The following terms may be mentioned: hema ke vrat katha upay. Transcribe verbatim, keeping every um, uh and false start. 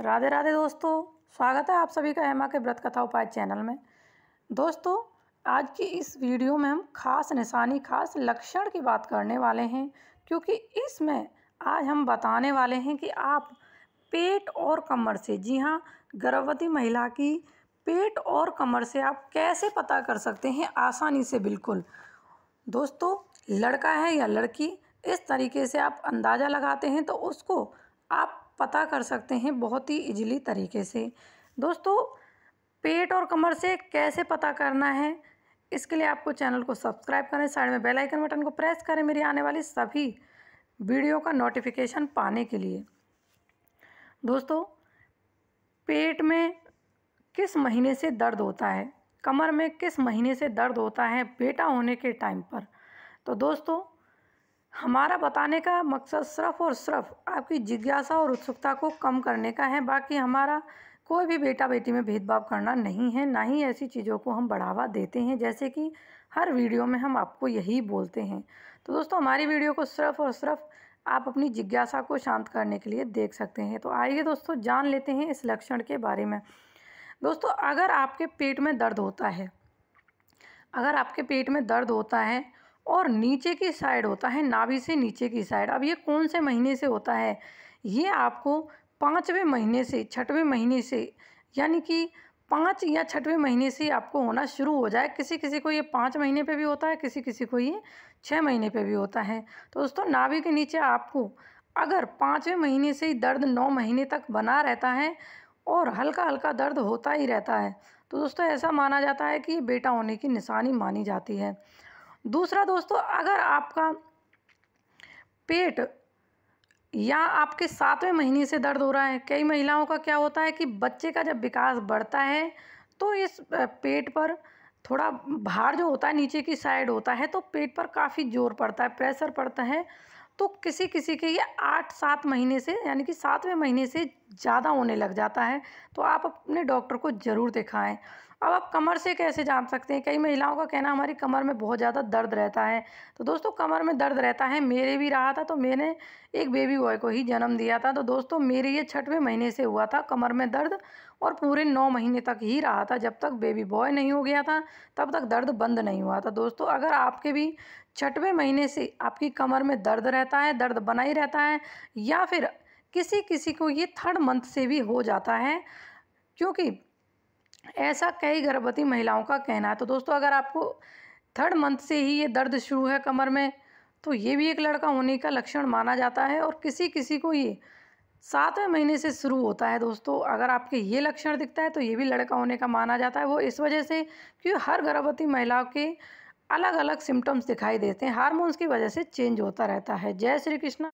राधे राधे दोस्तों, स्वागत है आप सभी का हेमा के व्रत कथा उपाय चैनल में। दोस्तों, आज की इस वीडियो में हम खास निशानी, खास लक्षण की बात करने वाले हैं, क्योंकि इसमें आज हम बताने वाले हैं कि आप पेट और कमर से, जी हाँ, गर्भवती महिला की पेट और कमर से आप कैसे पता कर सकते हैं आसानी से। बिल्कुल दोस्तों, लड़का है या लड़की, इस तरीके से आप अंदाज़ा लगाते हैं तो उसको आप पता कर सकते हैं बहुत ही इजीली तरीके से। दोस्तों, पेट और कमर से कैसे पता करना है, इसके लिए आपको चैनल को सब्सक्राइब करें, साइड में बेल आइकन बटन को प्रेस करें मेरी आने वाली सभी वीडियो का नोटिफिकेशन पाने के लिए। दोस्तों, पेट में किस महीने से दर्द होता है, कमर में किस महीने से दर्द होता है बेटा होने के टाइम पर। तो दोस्तों, हमारा बताने का मकसद सिर्फ और सिर्फ आपकी जिज्ञासा और उत्सुकता को कम करने का है। बाकी हमारा कोई भी बेटा बेटी में भेदभाव करना नहीं है, ना ही ऐसी चीज़ों को हम बढ़ावा देते हैं, जैसे कि हर वीडियो में हम आपको यही बोलते हैं। तो दोस्तों, हमारी वीडियो को सिर्फ और सिर्फ आप अपनी जिज्ञासा को शांत करने के लिए देख सकते हैं। तो आइए दोस्तों, जान लेते हैं इस लक्षण के बारे में। दोस्तों, अगर आपके पेट में दर्द होता है, अगर आपके पेट में दर्द होता है और नीचे की साइड होता है, नाभि से नीचे की साइड, अब ये कौन से महीने से होता है, ये आपको पाँचवें महीने से, छठवें महीने से, यानी कि पाँच या छठवें महीने से आपको होना शुरू हो जाए। किसी किसी को ये पाँच महीने पे भी होता है, किसी किसी को ये छः महीने पे भी होता है। तो दोस्तों, नाभि के नीचे आपको अगर पाँचवें महीने से ही दर्द नौ महीने तक बना रहता है और हल्का हल्का दर्द होता ही रहता है, तो दोस्तों ऐसा माना जाता है कि ये बेटा होने की निशानी मानी जाती है। दूसरा दोस्तों, अगर आपका पेट या आपके सातवें महीने से दर्द हो रहा है, कई महिलाओं का क्या होता है कि बच्चे का जब विकास बढ़ता है तो इस पेट पर थोड़ा भार जो होता है नीचे की साइड होता है, तो पेट पर काफ़ी जोर पड़ता है, प्रेशर पड़ता है। तो किसी किसी के ये आठ सात महीने से, यानी कि सातवें महीने से ज़्यादा होने लग जाता है, तो आप अपने डॉक्टर को ज़रूर दिखाएं। अब आप कमर से कैसे जान सकते हैं, कई महिलाओं का कहना हमारी कमर में बहुत ज़्यादा दर्द रहता है। तो दोस्तों, कमर में दर्द रहता है, मेरे भी रहा था, तो मैंने एक बेबी बॉय को ही जन्म दिया था। तो दोस्तों, मेरे ये छठवें महीने से हुआ था कमर में दर्द, और पूरे नौ महीने तक ही रहा था, जब तक बेबी बॉय नहीं हो गया था तब तक दर्द बंद नहीं हुआ था। दोस्तों, अगर आपके भी छठवें महीने से आपकी कमर में दर्द रहता है, दर्द बना ही रहता है, या फिर किसी किसी को ये थर्ड मंथ से भी हो जाता है, क्योंकि ऐसा कई गर्भवती महिलाओं का कहना है। तो दोस्तों, अगर आपको थर्ड मंथ से ही ये दर्द शुरू है कमर में, तो ये भी एक लड़का होने का लक्षण माना जाता है, और किसी किसी को ये सातवें महीने से शुरू होता है। दोस्तों, अगर आपके ये लक्षण दिखता है तो ये भी लड़का होने का माना जाता है। वो इस वजह से क्योंकि हर गर्भवती महिलाओं के अलग अलग सिम्टम्स दिखाई देते हैं, हार्मोन्स की वजह से चेंज होता रहता है। जय श्री कृष्ण।